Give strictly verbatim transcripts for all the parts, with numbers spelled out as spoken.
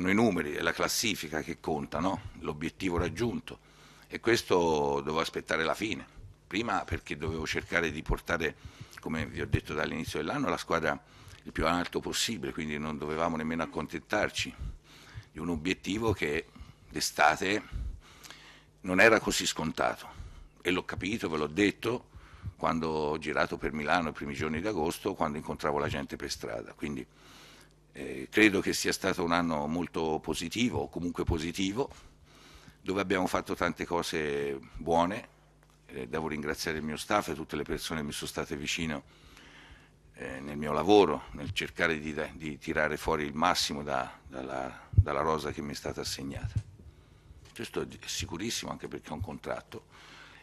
sono i numeri, è la classifica che conta, no? L'obiettivo raggiunto, e questo dovevo aspettare la fine, prima perché dovevo cercare di portare, come vi ho detto dall'inizio dell'anno, la squadra il più alto possibile, quindi non dovevamo nemmeno accontentarci di un obiettivo che d'estate non era così scontato, e l'ho capito, ve l'ho detto, quando ho girato per Milano i primi giorni d'agosto, quando incontravo la gente per strada. Quindi eh, credo che sia stato un anno molto positivo, o comunque positivo, dove abbiamo fatto tante cose buone. Eh, devo ringraziare il mio staff e tutte le persone che mi sono state vicino eh, nel mio lavoro, nel cercare di, di tirare fuori il massimo da, dalla, dalla rosa che mi è stata assegnata. Questo è sicurissimo, anche perché ho un contratto,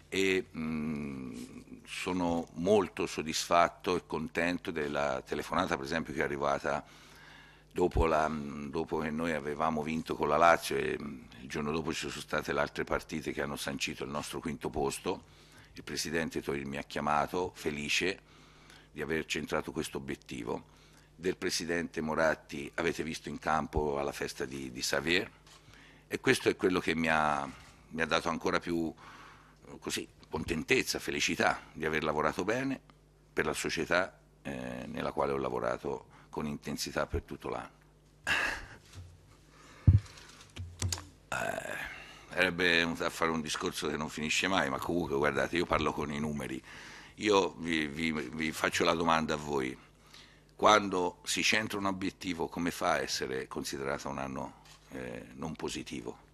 e mh, sono molto soddisfatto e contento della telefonata, per esempio, che è arrivata dopo, la, dopo che noi avevamo vinto con la Lazio, e mh, il giorno dopo ci sono state le altre partite che hanno sancito il nostro quinto posto. Il presidente Thohir mi ha chiamato felice di aver centrato questo obiettivo. Del presidente Moratti avete visto in campo alla festa di, di Thohir, e questo è quello che mi ha, mi ha dato ancora più così contentezza, felicità di aver lavorato bene per la società eh, nella quale ho lavorato con intensità per tutto l'anno. eh, sarebbe a fare un discorso che non finisce mai, ma comunque guardate, io parlo con i numeri. Io vi, vi, vi faccio la domanda a voi: quando si centra un obiettivo, come fa a essere considerato un anno eh, non positivo?